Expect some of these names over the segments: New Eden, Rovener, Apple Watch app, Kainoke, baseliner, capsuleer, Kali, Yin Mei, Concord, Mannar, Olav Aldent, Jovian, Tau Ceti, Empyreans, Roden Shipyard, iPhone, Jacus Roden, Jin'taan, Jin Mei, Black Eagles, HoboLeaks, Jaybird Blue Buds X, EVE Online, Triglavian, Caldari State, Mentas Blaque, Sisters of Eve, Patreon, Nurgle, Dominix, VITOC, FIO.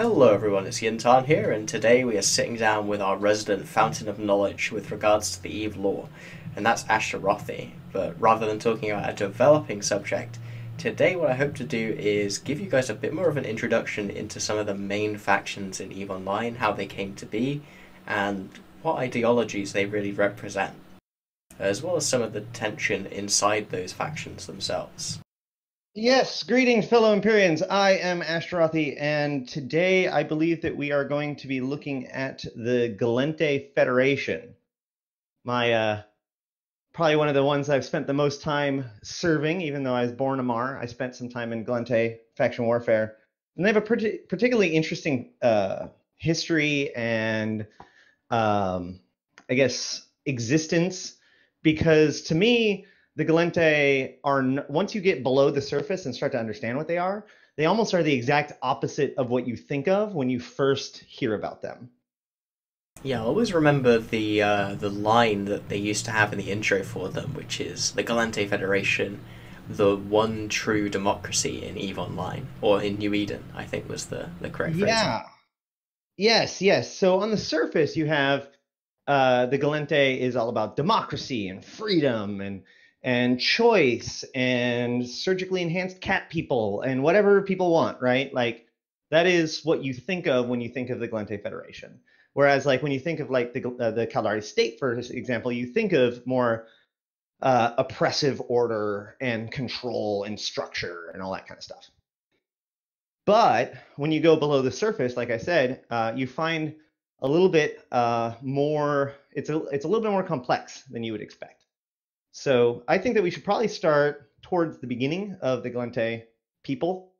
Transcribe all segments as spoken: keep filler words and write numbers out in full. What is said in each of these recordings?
Hello everyone, it's Jin'taan here, and today we are sitting down with our resident fountain of knowledge with regards to the EVE lore, and that's Ashterothi. But rather than talking about a developing subject, today what I hope to do is give you guys a bit more of an introduction into some of the main factions in EVE Online, how they came to be, and what ideologies they really represent, as well as some of the tension inside those factions themselves. Yes, greetings fellow Empyreans, I am Ashterothi, and today I believe that we are going to be looking at the Gallente Federation. My, uh, probably one of the ones I've spent the most time serving, even though I was born Amarr. I spent some time in Gallente faction warfare, and they have a pretty, particularly interesting uh, history and, um, I guess, existence, because to me, the Gallente are, once you get below the surface and start to understand what they are, they almost are the exact opposite of what you think of when you first hear about them. Yeah, I always remember the uh, the line that they used to have in the intro for them, which is the Gallente Federation, the one true democracy in EVE Online, or in New Eden, I think was the, the correct phrase. Yeah. Yes, yes. So on the surface you have uh, the Gallente is all about democracy and freedom and and choice and surgically enhanced cat people and whatever people want, right? Like, that is what you think of when you think of the Gallente Federation. Whereas, like, when you think of, like, the, uh, the Caldari State, for example, you think of more uh, oppressive order and control and structure and all that kind of stuff. But when you go below the surface, like I said, uh, you find a little bit uh, more, it's a, it's a little bit more complex than you would expect. So I think that we should probably start towards the beginning of the Gallente people.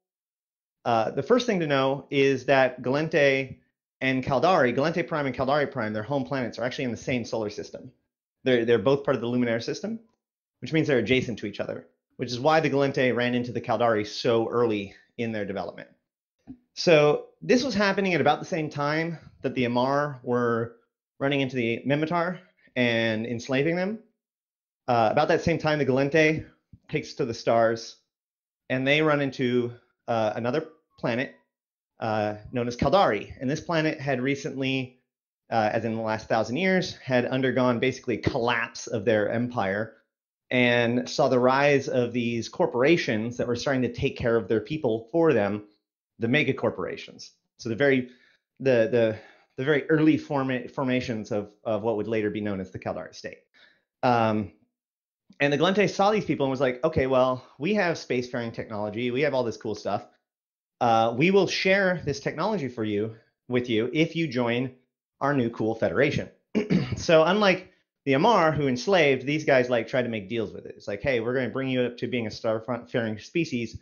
Uh, the first thing to know is that Gallente and Caldari, Gallente Prime and Caldari Prime, their home planets, are actually in the same solar system. They're, they're both part of the Luminaire system, which means they're adjacent to each other, which is why the Gallente ran into the Caldari so early in their development. So this was happening at about the same time that the Amarr were running into the Minmatar and enslaving them. Uh, about that same time, the Gallente takes to the stars, and they run into uh, another planet uh, known as Caldari. And this planet had recently, uh, as in the last thousand years, had undergone basically collapse of their empire and saw the rise of these corporations that were starting to take care of their people for them, the mega corporations. So the very, the the the very early form formations of of what would later be known as the Caldari State. Um, And the Gallente saw these people and was like, okay, well, we have spacefaring technology. We have all this cool stuff. Uh, we will share this technology for you with you if you join our new cool federation. So unlike the Amarr, who enslaved, these guys like tried to make deals with it. It's like, hey, we're going to bring you up to being a star-faring species,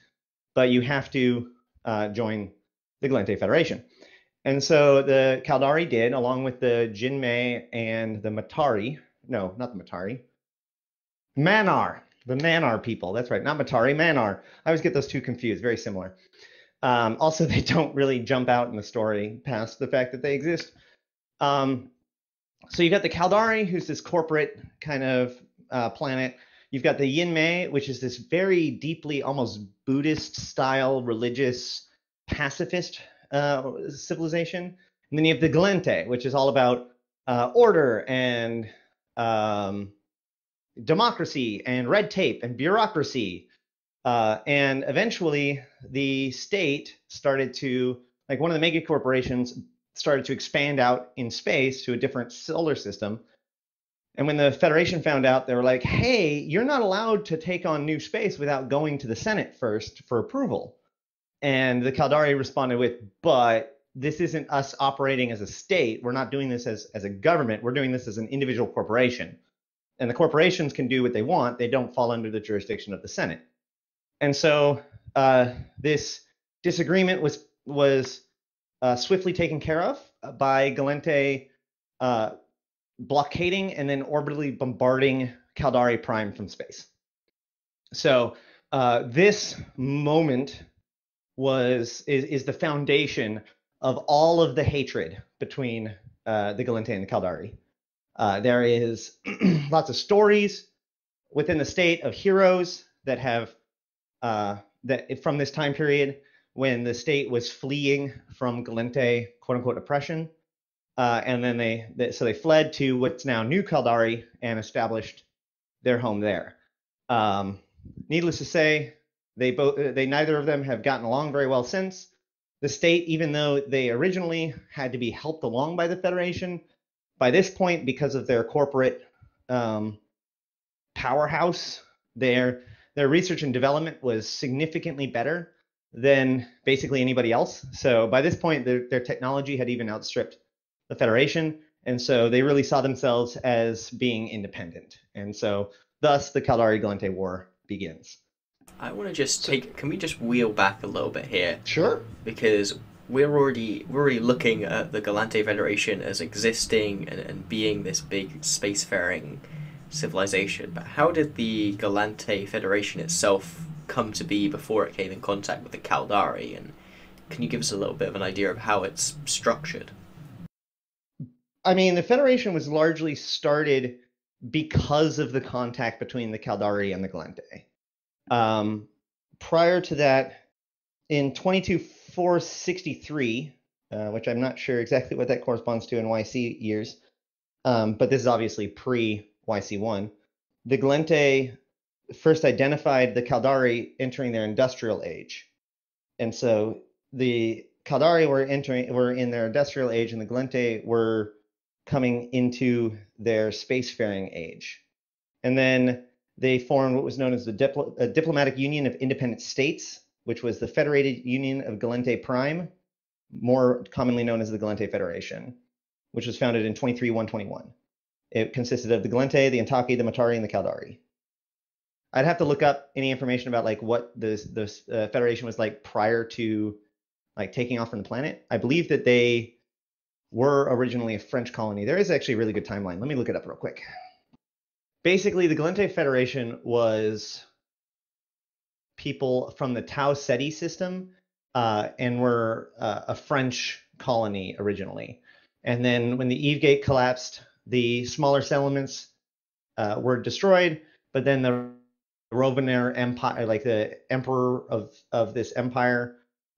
but you have to uh, join the Gallente Federation. And so the Caldari did, along with the Jin Mei and the Matari. No, not the Matari. Mannar, the Mannar people. That's right, not Matari, Mannar. I always get those two confused, very similar. Um, also, they don't really jump out in the story past the fact that they exist. Um, so you've got the Caldari, who's this corporate kind of uh, planet. You've got the Yin Mei, which is this very deeply, almost Buddhist-style, religious, pacifist uh, civilization. And then you have the Gallente, which is all about uh, order and... Um, democracy and red tape and bureaucracy, uh, and eventually the state started to, like one of the mega corporations started to expand out in space to a different solar system. And when the Federation found out, they were like, hey, you're not allowed to take on new space without going to the Senate first for approval. And the Caldari responded with, but this isn't us operating as a state. We're not doing this as, as a government. We're doing this as an individual corporation. And the corporations can do what they want. They don't fall under the jurisdiction of the Senate. And so uh, this disagreement was was uh, swiftly taken care of by Gallente uh, blockading and then orbitally bombarding Caldari Prime from space. So uh, this moment was is, is the foundation of all of the hatred between uh, the Gallente and the Caldari. Uh, there is lots of stories within the state of heroes that have uh, that from this time period when the state was fleeing from Gallente quote-unquote oppression. Uh, and then they, they, so they fled to what's now New Caldari and established their home there. Um, needless to say, they both, they neither of them have gotten along very well since. The state, even though they originally had to be helped along by the Federation, by this point, because of their corporate um, powerhouse, their their research and development was significantly better than basically anybody else. So by this point, their, their technology had even outstripped the Federation, and so they really saw themselves as being independent. And so thus the Caldari-Gallente War begins. I want to just take, can we just wheel back a little bit here? Sure. Because we're already, we're already looking at the Gallente Federation as existing and, and being this big spacefaring civilization, but how did the Gallente Federation itself come to be before it came in contact with the Caldari? And can you give us a little bit of an idea of how it's structured? I mean, the Federation was largely started because of the contact between the Caldari and the Gallente. Um, prior to that, in twenty-two four sixty-three, uh, which I'm not sure exactly what that corresponds to in Y C years, um, but this is obviously pre-Y C one, the Gallente first identified the Caldari entering their industrial age. And so the Caldari were entering, were in their industrial age, and the Gallente were coming into their spacefaring age. And then they formed what was known as the Dipl- Diplomatic Union of Independent States, which was the Federated Union of Gallente Prime, more commonly known as the Gallente Federation, which was founded in twenty-three one twenty-one. It consisted of the Gallente, the Intaki, the Minmatar, and the Caldari. I'd have to look up any information about like what this, this uh, federation was like prior to like taking off from the planet. I believe that they were originally a French colony. There is actually a really good timeline. Let me look it up real quick. Basically, the Gallente Federation was people from the Tau Ceti system uh, and were uh, a French colony originally. And then when the Eve Gate collapsed, the smaller settlements uh, were destroyed, but then the Rovener Empire, like the emperor of, of this empire,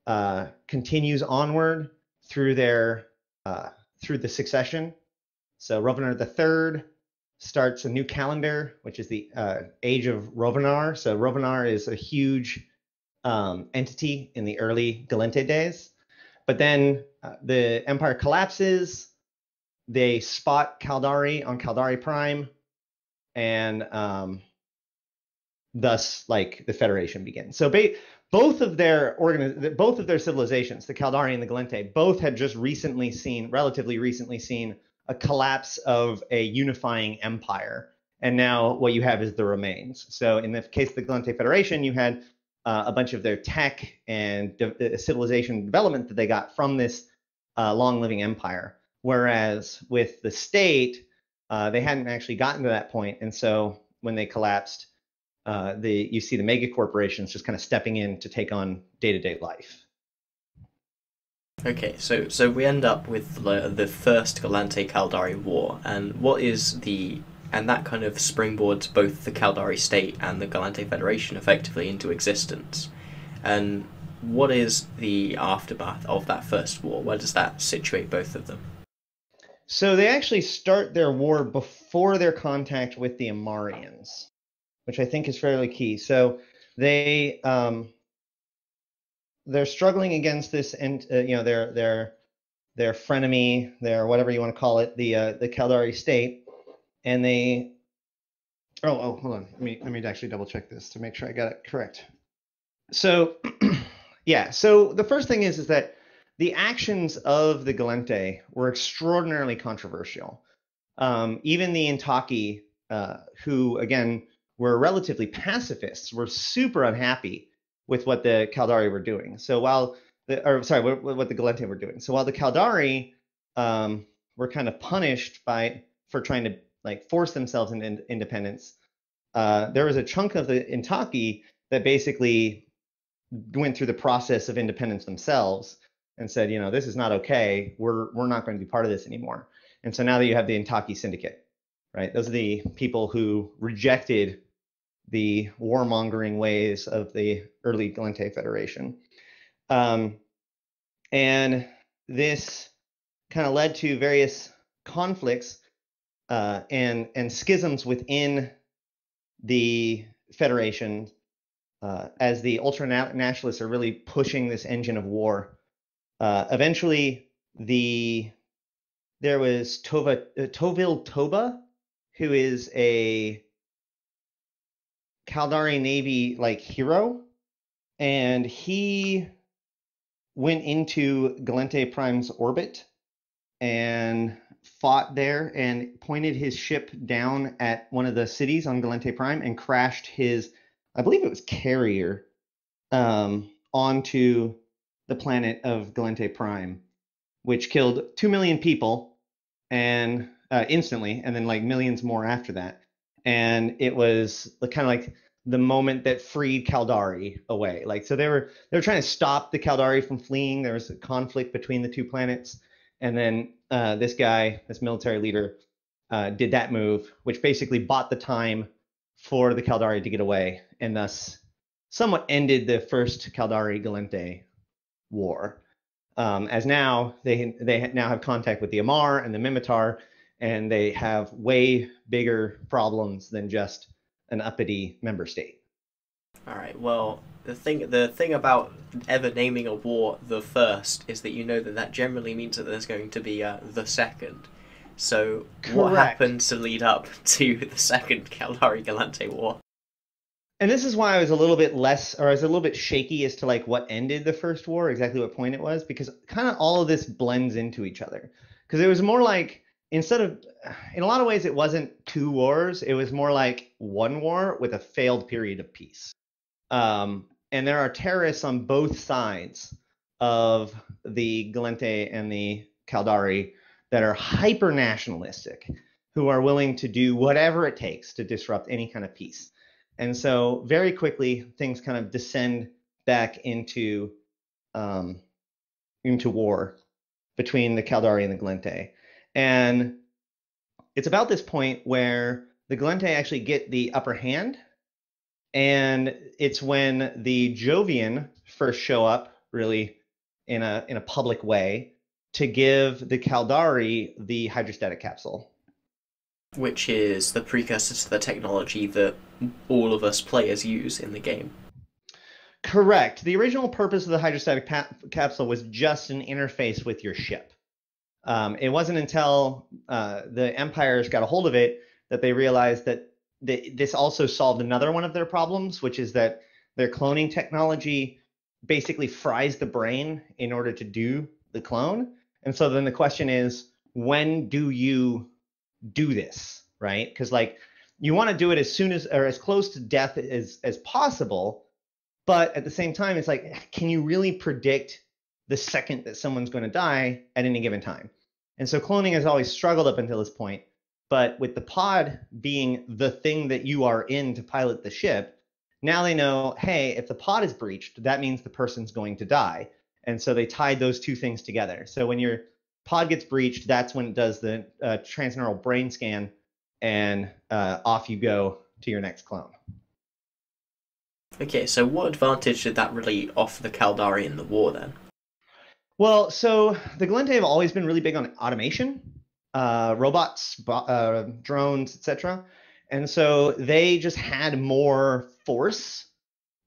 uh, continues onward through their uh, through the succession. So Rovener the Third starts a new calendar, which is the uh, Age of Rovener. So Rovener is a huge um, entity in the early Gallente days. But then uh, the empire collapses. They spot Caldari on Caldari Prime, and um, thus, like, the Federation begins. So ba both of their organiz both of their civilizations, the Caldari and the Gallente, both had just recently seen, relatively recently seen, a collapse of a unifying empire, and now what you have is the remains. So in the case of the Gallente Federation, you had uh, a bunch of their tech and de civilization development that they got from this uh, long-living empire, whereas with the state, uh, they hadn't actually gotten to that point, and so when they collapsed, uh, the you see the mega corporations just kind of stepping in to take on day-to-day life. Okay, so so we end up with the, the first Gallente Caldari War, and what is the and that kind of springboards both the Caldari State and the Gallente Federation effectively into existence. And what is the aftermath of that first war? Where does that situate both of them? So they actually start their war before their contact with the Amarians, which I think is fairly key. So they um they're struggling against this, and uh, you know, their their their frenemy, their whatever you want to call it, the uh, the Caldari State, and they. Oh, oh, hold on. Let me let me actually double check this to make sure I got it correct. So, yeah. So the first thing is is that the actions of the Gallente were extraordinarily controversial. Um, even the Intaki, uh, who again were relatively pacifists, were super unhappy with what the Caldari were doing. So while the, or sorry, what, what the Gallente were doing. So while the Caldari um, were kind of punished by for trying to like force themselves into in, independence, uh, there was a chunk of the Intaki that basically went through the process of independence themselves and said, you know, this is not okay. We're we're not going to be part of this anymore. And so now that you have the Intaki syndicate, right? Those are the people who rejected the warmongering ways of the early Gallente Federation. Um, and this kind of led to various conflicts uh, and, and schisms within the Federation uh, as the ultra-nationalists are really pushing this engine of war. Uh, eventually, the there was Tova, uh, Tovil Toba, who is a Caldari Navy like hero, and he went into Gallente Prime's orbit and fought there and pointed his ship down at one of the cities on Gallente Prime and crashed his, I believe it was carrier, um, onto the planet of Gallente Prime, which killed two million people and uh, instantly, and then like millions more after that. And it was kind of like the moment that freed Caldari away. Like, so they were they were trying to stop the Caldari from fleeing. There was a conflict between the two planets. And then uh, this guy, this military leader, uh, did that move, which basically bought the time for the Caldari to get away, and thus somewhat ended the first Caldari-Gallente war. Um, as now, they they now have contact with the Amarr and the Minmatar, and they have way bigger problems than just an uppity member state. All right, well, the thing the thing about ever naming a war the first is that you know that that generally means that there's going to be uh, the second. So correct. What happened to lead up to the second Caldari-Gallente war? And this is why I was a little bit less, or I was a little bit shaky as to like what ended the first war, exactly what point it was, because kind of all of this blends into each other. Because it was more like, instead of, in a lot of ways, it wasn't two wars. It was more like one war with a failed period of peace. Um, and there are terrorists on both sides of the Gallente and the Caldari that are hyper-nationalistic, who are willing to do whatever it takes to disrupt any kind of peace. And so very quickly, things kind of descend back into, um, into war between the Caldari and the Gallente. And it's about this point where the Gallente actually get the upper hand, and it's when the Jovian first show up, really, in a in a public way, to give the Caldari the hydrostatic capsule, which is the precursor to the technology that all of us players use in the game. Correct. The original purpose of the hydrostatic capsule was just an interface with your ship. Um, it wasn't until uh, the empires got a hold of it that they realized that th this also solved another one of their problems, which is that their cloning technology basically fries the brain in order to do the clone. And so then the question is, when do you do this, right? Because like you want to do it as soon as or as close to death as as possible, but at the same time, it's like, can you really predict the second that someone's going to die at any given time? And so cloning has always struggled up until this point, but with the pod being the thing that you are in to pilot the ship, now they know, hey, if the pod is breached, that means the person's going to die. And so they tied those two things together. So when your pod gets breached, that's when it does the uh, transneural brain scan, and uh, off you go to your next clone. Okay, so what advantage did that really offer the Caldari in the war then? Well, so the Gallente have always been really big on automation, uh, robots, uh, drones, et cetera. And so they just had more force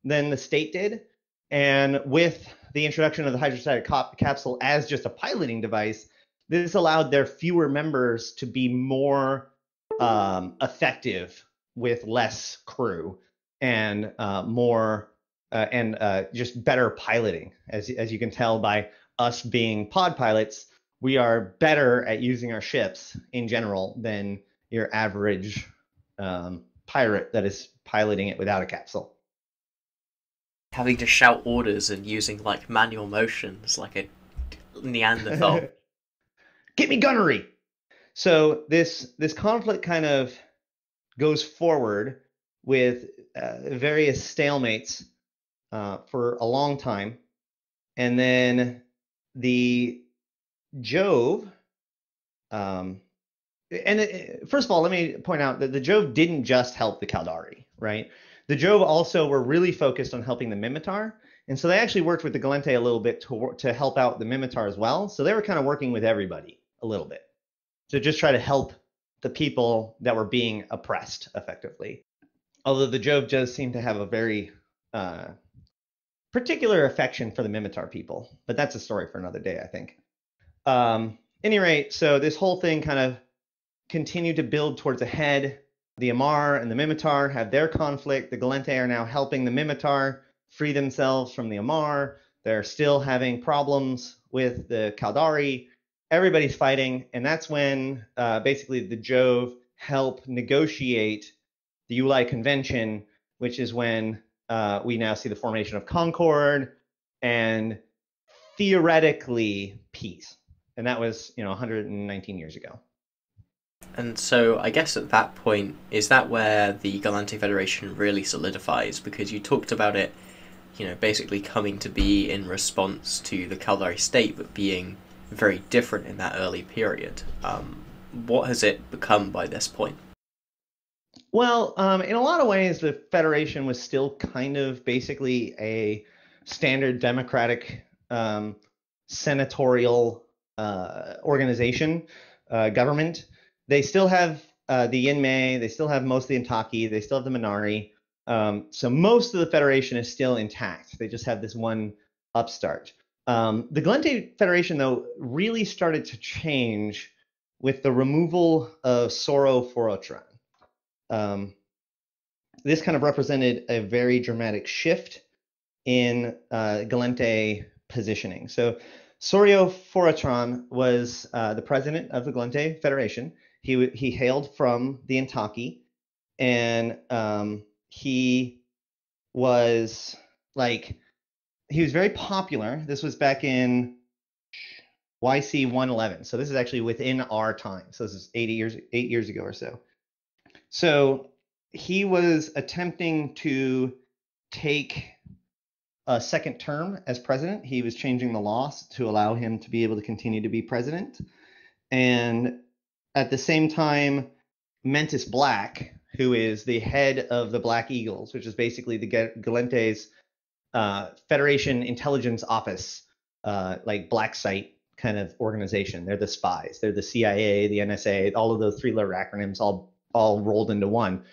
than the state did. And with the introduction of the hydrostatic capsule as just a piloting device, this allowed their fewer members to be more um, effective with less crew and uh, more uh, and uh, just better piloting, as as you can tell by us being pod pilots. We are better at using our ships in general than your average um, pirate that is piloting it without a capsule. Having to shout orders and using like manual motions like a Neanderthal. Get me gunnery! So this, this conflict kind of goes forward with uh, various stalemates uh, for a long time, and then the Jove, um, and it, first of all, let me point out that the Jove didn't just help the Caldari, right? The Jove also were really focused on helping the Minmatar, And so they actually worked with the Gallente a little bit to, to help out the Minmatar as well. So they were kind of working with everybody a little bit to just try to help the people that were being oppressed effectively. Although the Jove does seem to have a very uh, particular affection for the Minmatar people, but that's a story for another day, I think. Um, any rate, so this whole thing kind of continued to build towards a head. The Amarr and the Minmatar have their conflict. The Gallente are now helping the Minmatar free themselves from the Amarr. They're still having problems with the Caldari. Everybody's fighting, and that's when uh, basically the Jove help negotiate the Yulai Convention, which is when uh, we now see the formation of Concord and theoretically peace. And that was, you know, one hundred nineteen years ago. And so I guess at that point, is that where the Gallente Federation really solidifies? Because you talked about it, you know, basically coming to be in response to the Caldari State, but being very different in that early period. Um, what has it become by this point? Well, um, in a lot of ways, the Federation was still kind of basically a standard democratic um, senatorial uh, organization, uh, government. They still have uh, the Jin Mei, they still have most of the Intaki, they still have the Mannar. Um, so most of the Federation is still intact. They just have this one upstart. Um, the Gallente Federation, though, really started to change with the removal of Soro Forotra. Um, this kind of represented a very dramatic shift in uh, Gallente positioning. So Soro Forotra was uh, the president of the Gallente Federation. He he hailed from the Intaki, and um, he was like he was very popular. This was back in Y C one eleven, so this is actually within our time. So this is eighty years, eight years ago or so. So he was attempting to take a second term as president. He was changing the laws to allow him to be able to continue to be president, and at the same time, Mentas Blaque, who is the head of the Black Eagles, which is basically the Gallente's uh, Federation Intelligence Office, uh, like black site kind of organization. They're the spies. They're the C I A, the N S A, all of those three-letter acronyms all all rolled into one,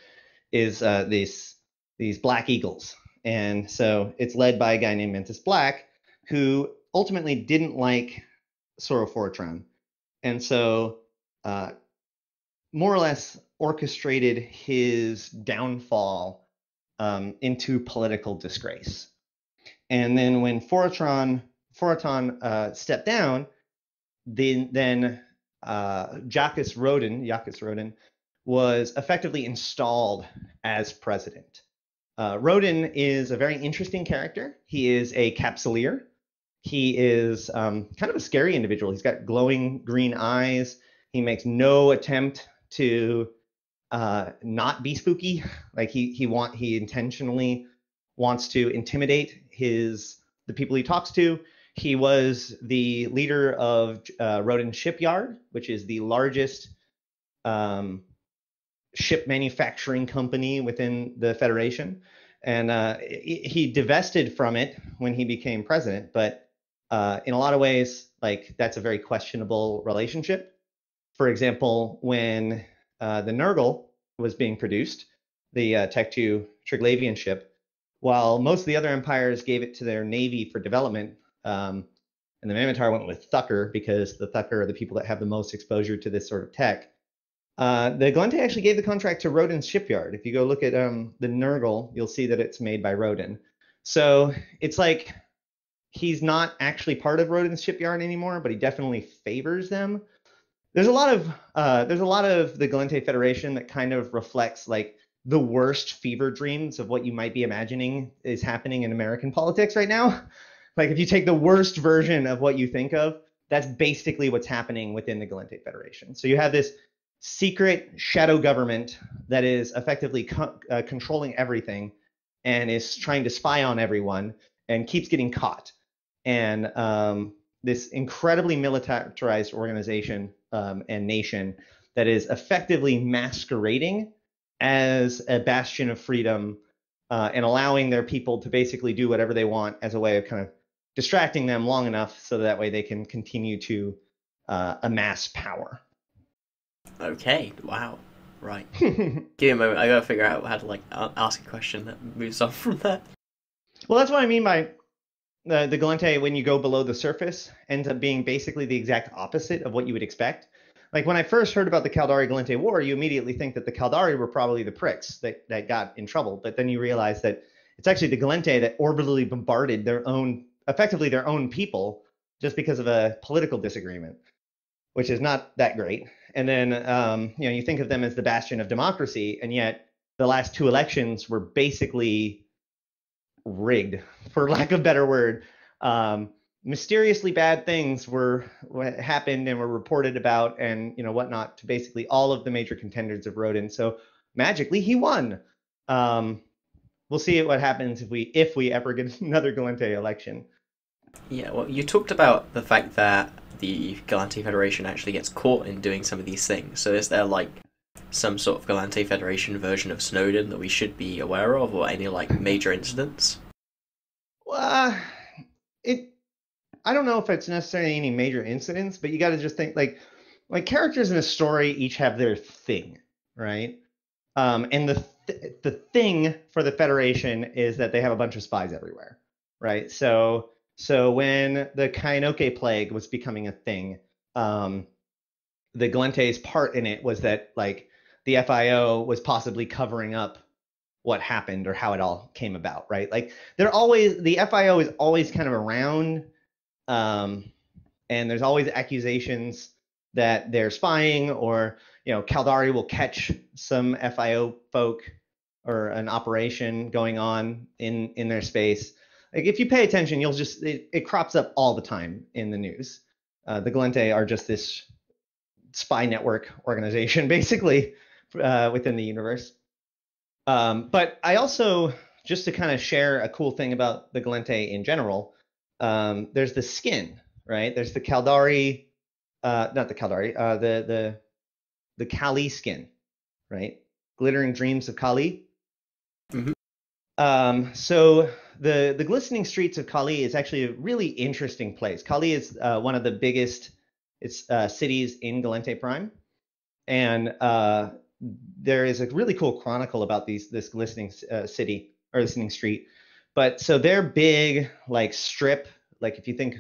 is uh, these, these Black Eagles. And so it's led by a guy named Mentas Blaque, who ultimately didn't like Soro Forotra. And so Uh, more or less orchestrated his downfall um, into political disgrace. And then when Forotra uh, stepped down, then, then uh, Jacus Roden, Jacus Roden was effectively installed as president. Uh, Roden is a very interesting character. He is a capsuleer. He is um, kind of a scary individual. He's got glowing green eyes. He makes no attempt to uh, not be spooky. Like he he want he intentionally wants to intimidate his the people he talks to. He was the leader of uh, Roden Shipyard, which is the largest um, ship manufacturing company within the Federation, and uh, he divested from it when he became president. But uh, in a lot of ways, like that's a very questionable relationship. For example, when uh, the Nurgle was being produced, the uh, Tech two Triglavian ship, while most of the other empires gave it to their navy for development, um, and the Minmatar went with Thukker because the Thukker are the people that have the most exposure to this sort of tech, uh, the Gallente actually gave the contract to Roden's shipyard. If you go look at um, the Nurgle, you'll see that it's made by Roden. So it's like he's not actually part of Roden's shipyard anymore, but he definitely favors them. There's a lot of uh, there's a lot of the Gallente Federation that kind of reflects like the worst fever dreams of what you might be imagining is happening in American politics right now. Like if you take the worst version of what you think of, that's basically what's happening within the Gallente Federation. So you have this secret shadow government that is effectively co uh, controlling everything and is trying to spy on everyone and keeps getting caught. And um, this incredibly militarized organization Um, and nation that is effectively masquerading as a bastion of freedom uh, and allowing their people to basically do whatever they want as a way of kind of distracting them long enough so that way they can continue to uh, amass power. Okay, wow. Right. Give me a moment. I gotta figure out how to like ask a question that moves on from that. Well, that's what I mean by the the Gallente. When you go below the surface, ends up being basically the exact opposite of what you would expect. Like when I first heard about the Caldari Gallente War, you immediately think that the Caldari were probably the pricks that that got in trouble, but then you realize that it's actually the Gallente that orbitally bombarded their own, effectively their own people, just because of a political disagreement, which is not that great. And then, um, you know, you think of them as the bastion of democracy, and yet the last two elections were basically rigged, for lack of a better word. Um, mysteriously bad things were what happened and were reported about and, you know, whatnot to basically all of the major contenders of Roden. So magically he won. Um, we'll see what happens if we if we ever get another Gallente election. Yeah, well, you talked about the fact that the Gallente Federation actually gets caught in doing some of these things. So is there like some sort of Gallente Federation version of Snowden that we should be aware of, or any like major incidents? Well, uh, it. I don't know if it's necessarily any major incidents, but you got to just think like like characters in a story each have their thing, right? Um, and the th the thing for the Federation is that they have a bunch of spies everywhere, right? So. So when the Kainoke plague was becoming a thing, um, the Gallente's part in it was that like the F I O was possibly covering up what happened or how it all came about, right? Like they're always, the F I O is always kind of around, um, and there's always accusations that they're spying, or you know, Caldari will catch some F I O folk or an operation going on in in their space. Like if you pay attention, you'll just, it, it crops up all the time in the news. Uh, the Gallente are just this spy network organization, basically, uh, within the universe. Um, but I also, just to kind of share a cool thing about the Gallente in general, um, there's the skin, right? There's the Caldari, uh, not the Caldari, uh, the, the, the Kali skin, right? Glittering Dreams of Kali. Mm-hmm. Um, so the, the Glistening Streets of Kali is actually a really interesting place. Kali is uh, one of the biggest it's, uh, cities in Gallente Prime. And uh, there is a really cool chronicle about these, this Glistening uh, City or Glistening Street. But so their big like strip, like if you think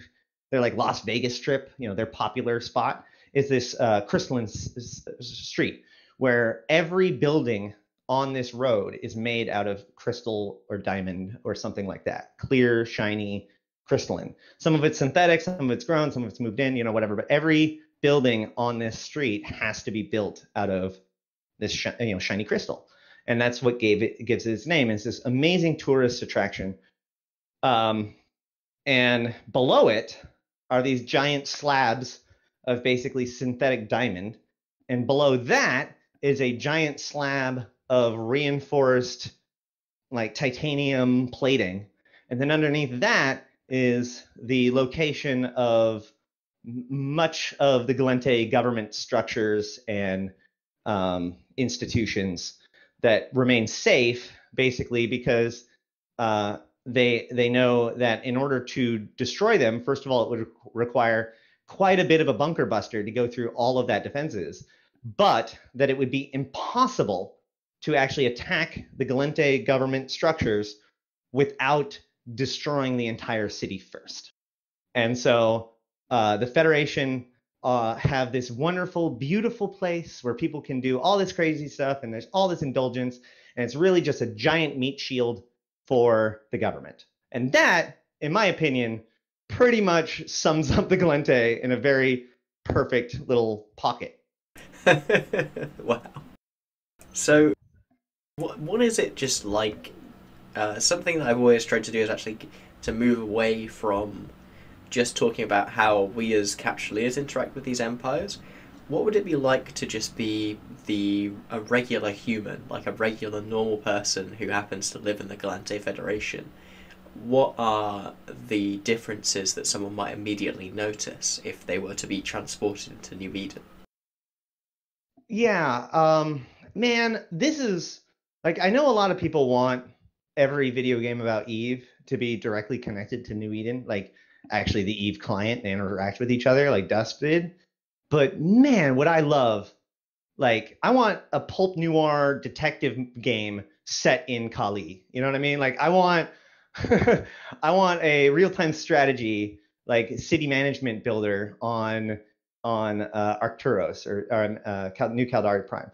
they're like Las Vegas Strip, you know, their popular spot is this uh, crystalline s street where every building on this road is made out of crystal or diamond or something like that. Clear, shiny, crystalline. Some of it's synthetic, some of it's grown, some of it's moved in, you know, whatever. But every building on this street has to be built out of this sh you know, shiny crystal. And that's what gave it, gives it its name. It's this amazing tourist attraction. Um, and below it are these giant slabs of basically synthetic diamond. And below that is a giant slab of reinforced like titanium plating, and then underneath that is the location of much of the Gallente government structures and um, institutions that remain safe, basically because uh, they they know that in order to destroy them, first of all, it would require quite a bit of a bunker buster to go through all of that defenses, but that it would be impossible to actually attack the Gallente government structures without destroying the entire city first. And so uh, the Federation uh, have this wonderful, beautiful place where people can do all this crazy stuff, and there's all this indulgence, and it's really just a giant meat shield for the government. And that, in my opinion, pretty much sums up the Gallente in a very perfect little pocket. Wow. So What, what is it just like, uh, something that I've always tried to do is actually to move away from just talking about how we as capsuleers interact with these empires. What would it be like to just be the a regular human, like a regular normal person who happens to live in the Gallente Federation? What are the differences that someone might immediately notice if they were to be transported into New Eden? Yeah, um, man, this is... Like, I know a lot of people want every video game about EVE to be directly connected to New Eden, like actually the EVE client and interact with each other like Dust did. But man, would I love, like, I want a pulp noir detective game set in Kali. You know what I mean? Like, I want, I want a real-time strategy, like city management builder on on uh, Arcturios or, or uh, Cal New Caldari Prime.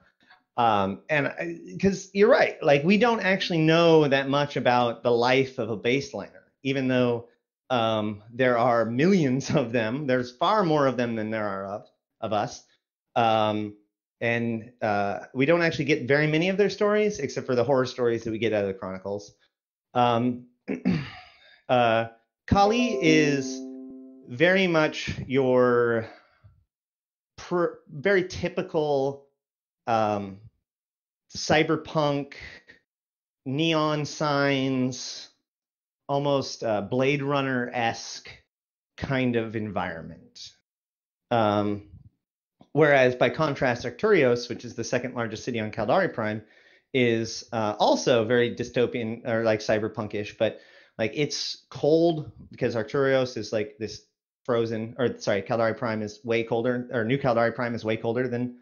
Um, and because you're right, like we don't actually know that much about the life of a baseliner, even though um, there are millions of them. There's far more of them than there are of, of us. Um, and uh, we don't actually get very many of their stories, except for the horror stories that we get out of the Chronicles. Um, uh, Kali is very much your per, very typical um, cyberpunk, neon signs, almost uh, Blade Runner-esque kind of environment. Um, whereas by contrast, Arcturios, which is the second largest city on Caldari Prime, is uh, also very dystopian or like cyberpunkish, but like it's cold because Arcturios is like this frozen, or sorry, Caldari Prime is way colder, or New Caldari Prime is way colder than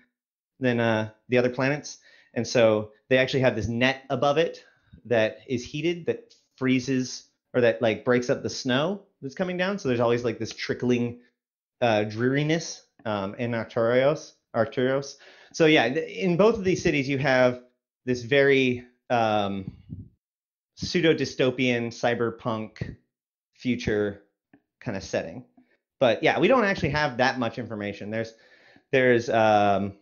than uh, the other planets, and so they actually have this net above it that is heated that freezes or that like breaks up the snow that's coming down. So there's always like this trickling uh, dreariness um, in Arcturios. Arcturios. So yeah, in both of these cities you have this very um, pseudo-dystopian cyberpunk future kind of setting. But yeah, we don't actually have that much information. There's there's um,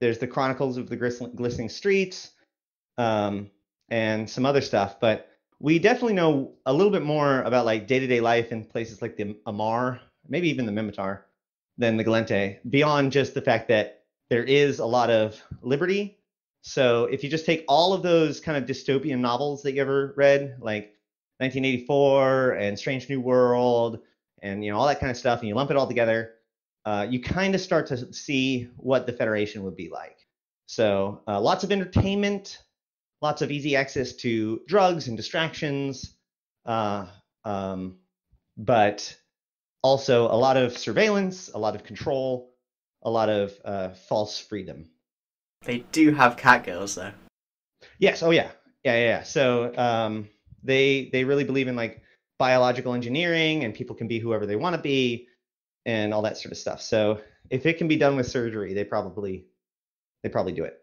there's the Chronicles of the Glistening Streets um, and some other stuff, but we definitely know a little bit more about like day-to-day life in places like the Amarr, maybe even the Minmatar, than the Gallente, beyond just the fact that there is a lot of liberty. So if you just take all of those kind of dystopian novels that you ever read, like nineteen eighty-four and Strange New World and, you know, all that kind of stuff, and you lump it all together, uh, you kind of start to see what the Federation would be like. So uh, lots of entertainment, lots of easy access to drugs and distractions, uh, um, but also a lot of surveillance, a lot of control, a lot of uh, false freedom. They do have catgirls, though. Yes. Oh, yeah. Yeah, yeah, yeah. So um, they they really believe in, like, biological engineering, and people can be whoever they want to be and all that sort of stuff. So if it can be done with surgery, they probably they probably do it.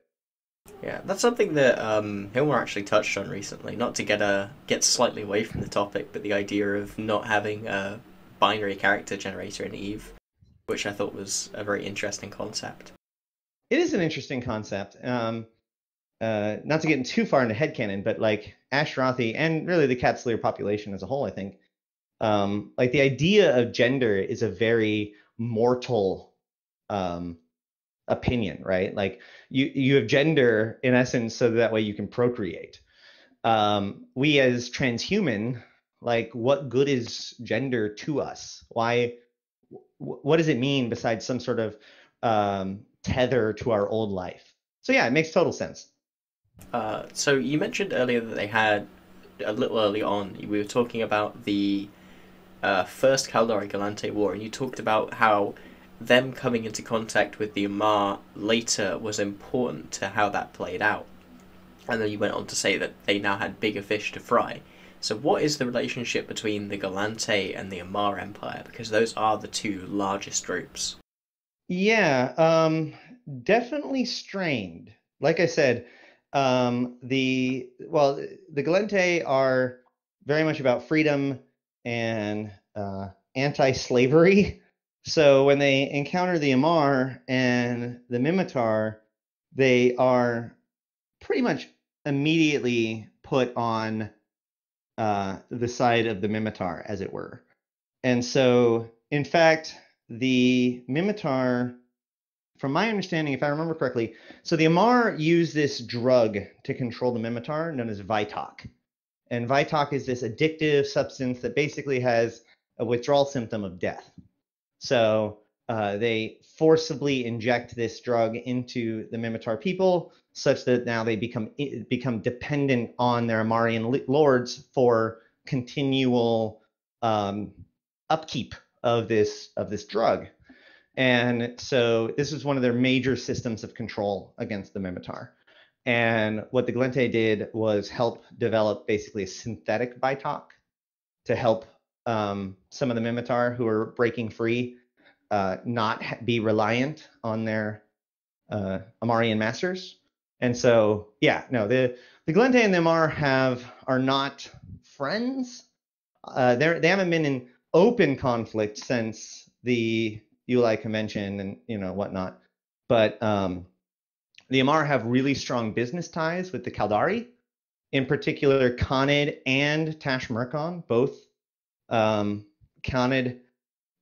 Yeah, that's something that um, Hilmar actually touched on recently, not to get, a, get slightly away from the topic, but the idea of not having a binary character generator in EVE, which I thought was a very interesting concept. It is an interesting concept. Um, uh, not to get too far into headcanon, but like Ashterothi and really the Cat's-Lair population as a whole, I think, um, like the idea of gender is a very mortal um, opinion, right? Like you you have gender in essence, so that way you can procreate. Um, we as transhuman, like what good is gender to us? Why? What does it mean besides some sort of um, tether to our old life? So yeah, it makes total sense. Uh, so you mentioned earlier that they had, a little early on, we were talking about the uh, first Caldari-Gallente war, and you talked about how them coming into contact with the Amarr later was important to how that played out. And then you went on to say that they now had bigger fish to fry. So what is the relationship between the Gallente and the Amarr Empire? Because those are the two largest groups. Yeah, um, definitely strained. Like I said, um, the well, the Gallente are very much about freedom and uh, anti-slavery. So when they encounter the Amarr and the Minmatar, they are pretty much immediately put on uh, the side of the Minmatar, as it were. And so, in fact, the Minmatar, from my understanding, if I remember correctly, so the Amarr used this drug to control the Minmatar known as VITOC. And VITOC is this addictive substance that basically has a withdrawal symptom of death. So uh, they forcibly inject this drug into the Minmatar people such that now they become become dependent on their Amarian lords for continual um, upkeep of this of this drug. And so this is one of their major systems of control against the Minmatar. And what the Gallente did was help develop basically a synthetic VITOC to help um, some of the Minmatar who are breaking free uh, not be reliant on their uh, Amarian masters. And so, yeah, no, the, the Gallente and the Amarr have are not friends. Uh, they haven't been in open conflict since the Yulai Convention and you know whatnot, but um, the Amarr have really strong business ties with the Caldari, in particular Khanid and Tash-Murkon. Both um, Khanid,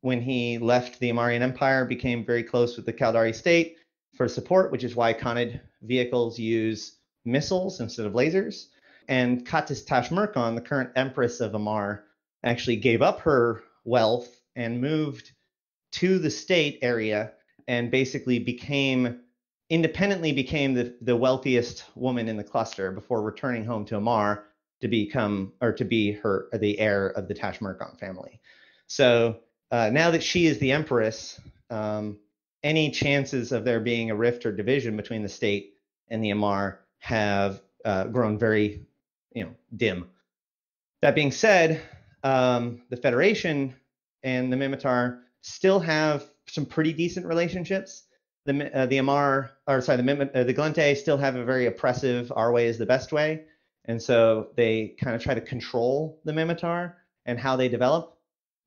when he left the Amarian Empire, became very close with the Caldari State for support, which is why Khanid vehicles use missiles instead of lasers. And Khatis Tash-Murkon, the current Empress of Amarr, actually gave up her wealth and moved to the state area and basically became, independently became the, the wealthiest woman in the cluster before returning home to Amarr to become, or to be her, the heir of the Tash-Murkon family. So uh, now that she is the empress, um, any chances of there being a rift or division between the state and the Amarr have uh, grown very, you know, dim. That being said, um, the Federation and the Minmatar still have some pretty decent relationships. The uh, the Amarr, or sorry, the uh, the Gallente still have a very oppressive "our way is the best way," and so they kind of try to control the Minmatar and how they develop.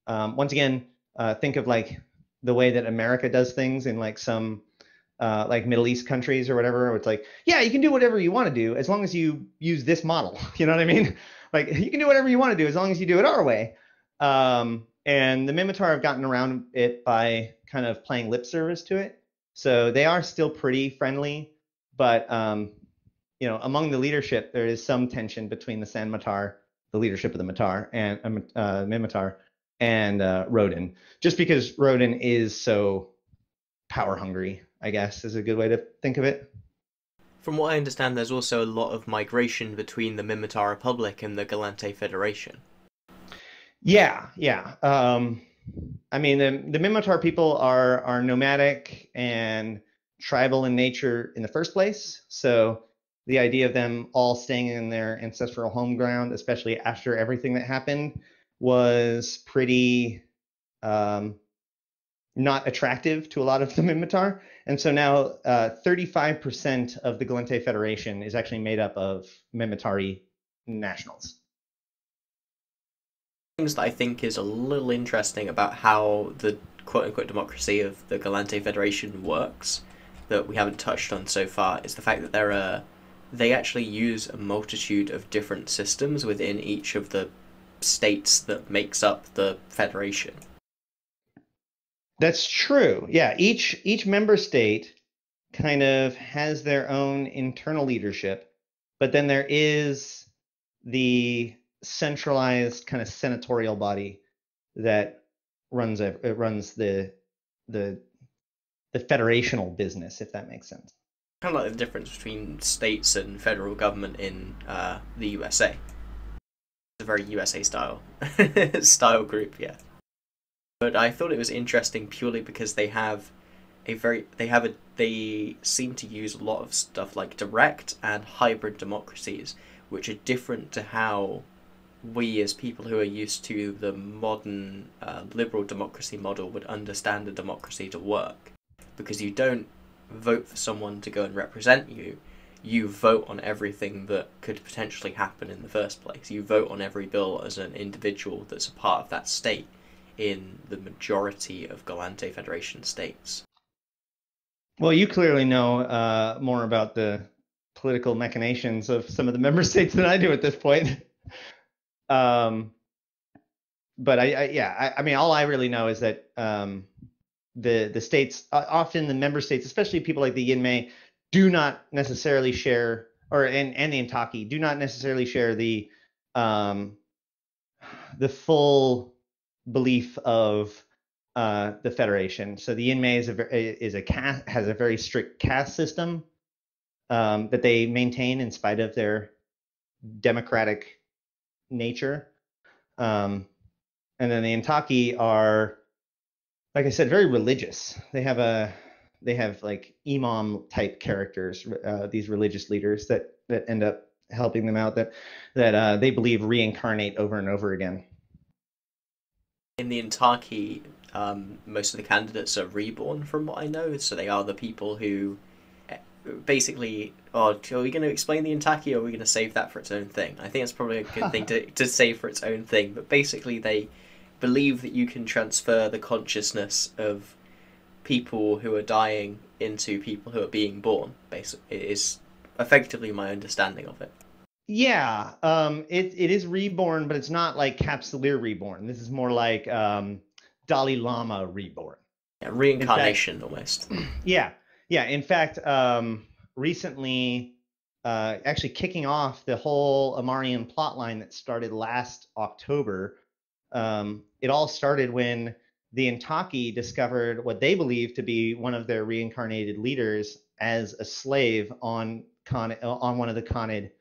Um, once again, uh, think of like the way that America does things in like some uh, like Middle East countries or whatever. Where it's like, yeah, you can do whatever you want to do as long as you use this model. You know what I mean? Like you can do whatever you want to do as long as you do it our way. Um, And the Minmatar have gotten around it by kind of playing lip service to it. So they are still pretty friendly, but um, you know, among the leadership, there is some tension between the San Matar, the leadership of the Matar, and uh, Minmatar, and uh, Roden, just because Roden is so power hungry, I guess, is a good way to think of it. From what I understand, there's also a lot of migration between the Minmatar Republic and the Gallente Federation. Yeah, yeah. Um, I mean, the, the Minmatar people are are nomadic and tribal in nature in the first place. So the idea of them all staying in their ancestral home ground, especially after everything that happened, was pretty um, not attractive to a lot of the Minmatar. And so now thirty-five percent of the Gallente Federation is actually made up of Minmatari nationals. Things that I think is a little interesting about how the quote-unquote democracy of the Gallente Federation works that we haven't touched on so far is the fact that there are, they actually use a multitude of different systems within each of the states that makes up the Federation. That's true. Yeah, each each member state kind of has their own internal leadership, but then there is the centralized kind of senatorial body that runs it runs the the the federational business, if that makes sense. Kind of like the difference between states and federal government in uh, the U S A. It's a very U S A style style group, yeah. But I thought it was interesting purely because they have a very they have a they seem to use a lot of stuff like direct and hybrid democracies, which are different to how we as people who are used to the modern uh, liberal democracy model would understand a democracy to work. Because you don't vote for someone to go and represent you, you vote on everything that could potentially happen in the first place. You vote on every bill as an individual that's a part of that state in the majority of Gallente Federation states. Well, you clearly know uh, more about the political machinations of some of the member states than I do at this point. Um, but I, I yeah, I, I mean, all I really know is that um, the the states, uh, often the member states, especially people like the Jin Mei, do not necessarily share, or and and the Intaki do not necessarily share the um, the full belief of uh, the Federation. So the Jin Mei is a is a caste, has a very strict caste system. um, that they maintain in spite of their democratic nature. Um, and then the Intaki are, like I said, very religious. They have a, they have like imam type characters, uh, these religious leaders that that end up helping them out, that that uh, they believe reincarnate over and over again. In the Intaki, um, most of the candidates are reborn, from what I know. So they are the people who basically, oh, are we going to explain the Intaki, or are we going to save that for its own thing? I think it's probably a good thing to, to save for its own thing. But basically, they believe that you can transfer the consciousness of people who are dying into people who are being born, basically, is effectively my understanding of it. Yeah, um, it it is reborn, but it's not like Capsuleer reborn. This is more like um, Dalai Lama reborn. Yeah, reincarnation, fact, almost. Yeah, yeah. In fact, um, recently, uh, actually kicking off the whole Amarian plotline that started last October, um, it all started when the Intaki discovered what they believed to be one of their reincarnated leaders as a slave on Khan, on one of the Khanid,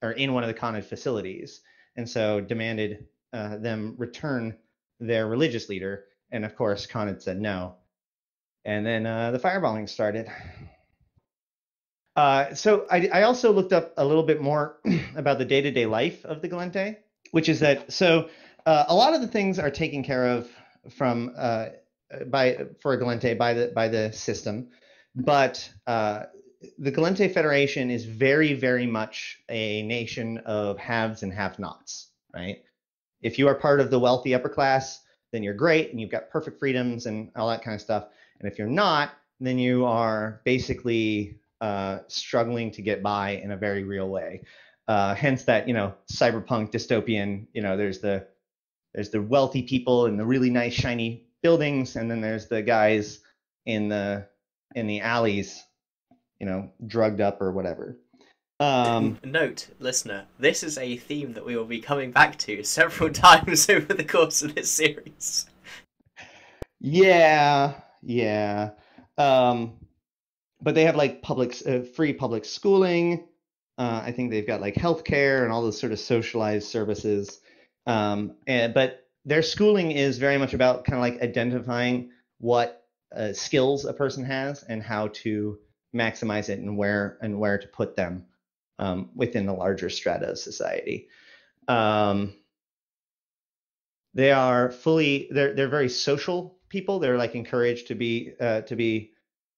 or in one of the Khanid facilities, and so demanded uh, them return their religious leader. And of course, Khanid said no. And then uh, the fireballing started. Uh, so I, I also looked up a little bit more about the day-to-day life of the Gallente, which is that, so uh, a lot of the things are taken care of from uh, by for a Gallente by the by the system, but uh, the Gallente Federation is very, very much a nation of haves and have-nots, right? If you are part of the wealthy upper class, then you're great and you've got perfect freedoms and all that kind of stuff. And if you're not, then you are basically uh, struggling to get by in a very real way. Uh, hence that, you know, cyberpunk dystopian, you know, there's the there's the wealthy people in the really nice shiny buildings, and then there's the guys in the in the alleys, you know, drugged up or whatever. Um, Note, listener, this is a theme that we will be coming back to several times over the course of this series. Yeah, yeah. Um, but they have like public, uh, free public schooling. Uh, I think they've got like healthcare and all those sort of socialized services. Um, and, but their schooling is very much about kind of like identifying what uh, skills a person has and how to maximize it and where and where to put them um, within the larger strata of society. Um, they are fully they're they're very social people. They're like encouraged to be uh, to be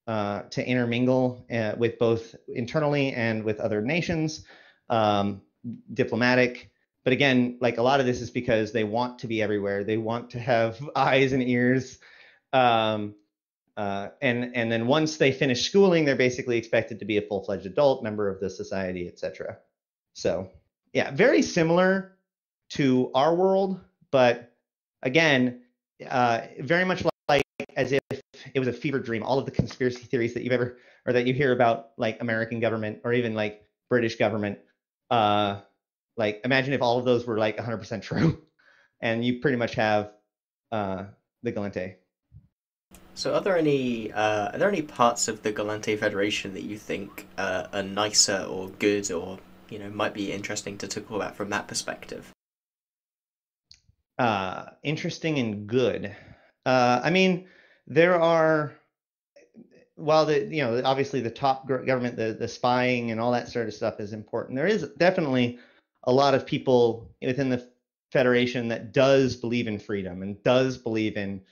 uh, to intermingle uh, with both internally and with other nations. Um, diplomatic, but again, like a lot of this is because they want to be everywhere. They want to have eyes and ears. Um, Uh, and and then once they finish schooling, they're basically expected to be a full-fledged adult member of the society, et cetera. So, yeah, very similar to our world, but again, uh, very much like as if it was a fever dream. All of the conspiracy theories that you've ever or that you hear about, like American government or even like British government, uh, like imagine if all of those were like one hundred percent true, and you pretty much have uh, the Gallente. So are there any uh, are there any parts of the Gallente Federation that you think uh, are nicer or good, or, you know, might be interesting to talk about from that perspective? Uh, interesting and good. Uh, I mean, there are, while the you know obviously the top government, the the spying and all that sort of stuff is important. There is definitely a lot of people within the Federation that does believe in freedom and does believe in,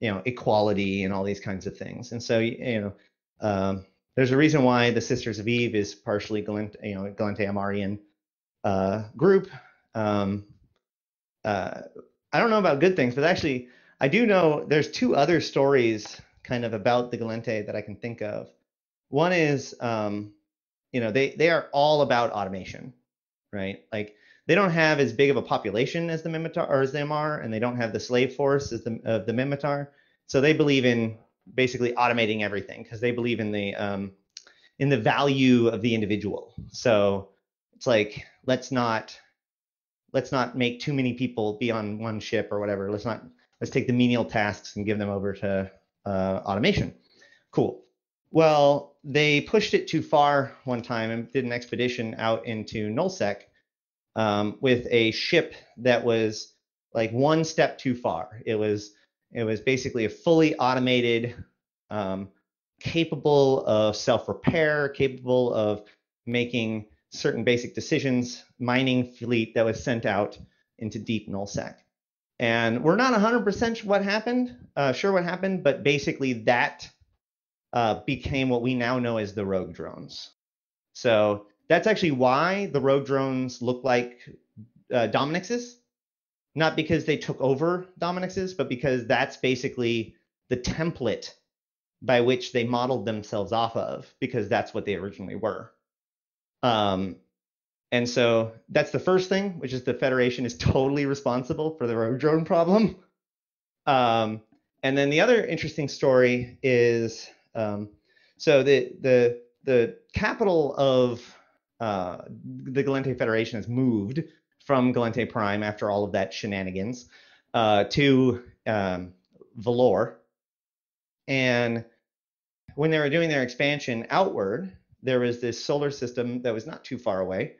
you know, equality and all these kinds of things. And so, you know, um, there's a reason why the Sisters of Eve is partially Gallente, you know, Gallente Amarian uh, group. Um, uh, I don't know about good things, but actually I do know there's two other stories kind of about the Gallente that I can think of. One is, um, you know, they, they are all about automation, right? Like, they don't have as big of a population as the Minmatar or as the Amarr, and they don't have the slave force as the, of the Minmatar. So they believe in basically automating everything because they believe in the um, in the value of the individual. So it's like, let's not let's not make too many people be on one ship or whatever. Let's not let's take the menial tasks and give them over to uh, automation. Cool. Well, they pushed it too far one time and did an expedition out into Nullsec um, with a ship that was like one step too far. It was it was basically a fully automated, um, capable of self-repair, capable of making certain basic decisions, mining fleet that was sent out into deep Nullsec. And we're not one hundred percent what happened, uh, sure what happened, but basically that uh, became what we now know as the rogue drones. So that's actually why the rogue drones look like uh, Dominix's, not because they took over Dominix's, but because that's basically the template by which they modeled themselves off of, because that's what they originally were. Um, and so that's the first thing, which is the Federation is totally responsible for the rogue drone problem. Um, and then the other interesting story is, um, so the, the, the capital of uh, the Gallente Federation has moved from Gallente Prime after all of that shenanigans uh, to um, Velor. And when they were doing their expansion outward, there was this solar system that was not too far away.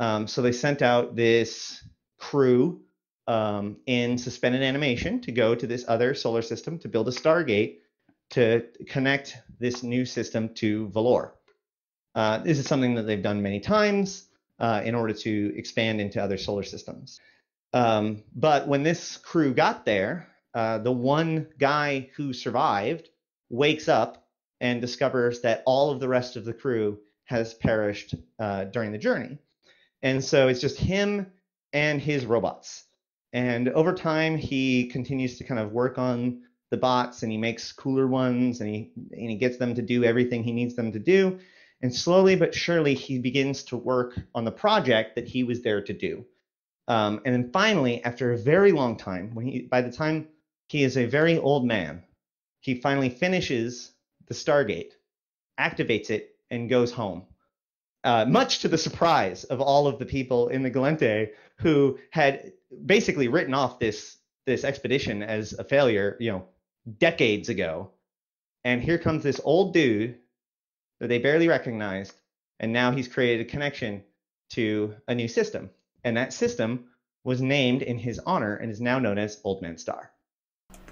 Um, so they sent out this crew um, in suspended animation to go to this other solar system to build a Stargate to connect this new system to Velor. Uh, this is something that they've done many times uh, in order to expand into other solar systems. Um, but when this crew got there, uh, the one guy who survived wakes up and discovers that all of the rest of the crew has perished uh, during the journey. And so it's just him and his robots. And over time, he continues to kind of work on the bots, and he makes cooler ones, and he, and he gets them to do everything he needs them to do. And slowly but surely, he begins to work on the project that he was there to do. Um, and then finally, after a very long time, when he, by the time he is a very old man, he finally finishes the Stargate, activates it, and goes home. Uh, much to the surprise of all of the people in the Gallente who had basically written off this this expedition as a failure, you know, decades ago. And here comes this old dude that they barely recognized, and now he's created a connection to a new system. And that system was named in his honor and is now known as Old Man Star.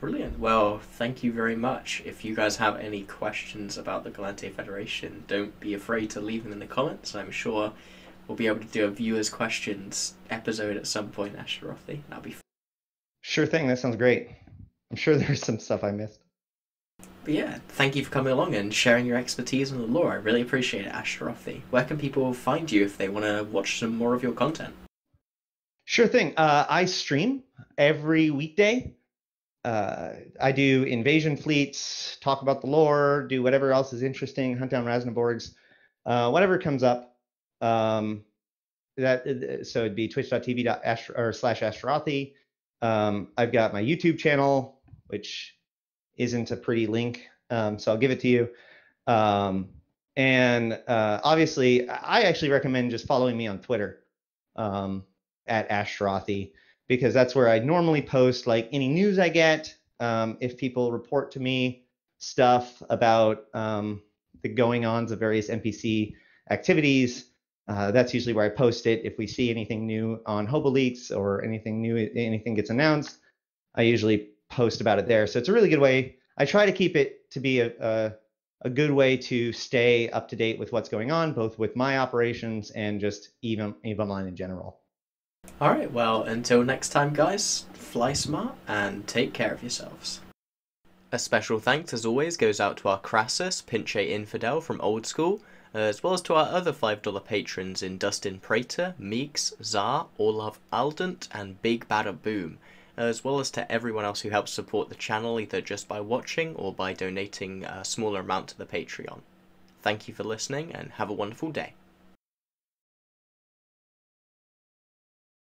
Brilliant. Well, thank you very much. If you guys have any questions about the Gallente Federation, don't be afraid to leave them in the comments. I'm sure we'll be able to do a viewers' questions episode at some point, Ashterothi. That'll be fun. Sure thing. That sounds great. I'm sure there's some stuff I missed. But yeah, thank you for coming along and sharing your expertise on the lore. I really appreciate it, Ashterothi. Where can people find you if they want to watch some more of your content? Sure thing. Uh, I stream every weekday. Uh, I do invasion fleets, talk about the lore, do whatever else is interesting, hunt down Rasnaborgs, uh, whatever comes up. Um, that so it'd be twitch dot t v or slash Ashterothi. Um, I've got my YouTube channel, which isn't a pretty link, um, so I'll give it to you. Um, and uh, obviously, I actually recommend just following me on Twitter um, at Ashterothi, because that's where I normally post like any news I get. Um, if people report to me stuff about um, the going-ons of various N P C activities, uh, that's usually where I post it. If we see anything new on HoboLeaks or anything new, anything gets announced, I usually post about it there. So it's a really good way. I try to keep it to be a, a, a good way to stay up to date with what's going on, both with my operations and just EVE, EVE Online in general. Alright, well, until next time guys, fly smart and take care of yourselves. A special thanks as always goes out to our Crassus, Pinche Infidel from Old School, as well as to our other five dollar patrons in Dustin Prater, Meeks, Czar, Olav Aldent, and Big Bada Boom, as well as to everyone else who helps support the channel either just by watching or by donating a smaller amount to the Patreon. Thank you for listening and have a wonderful day.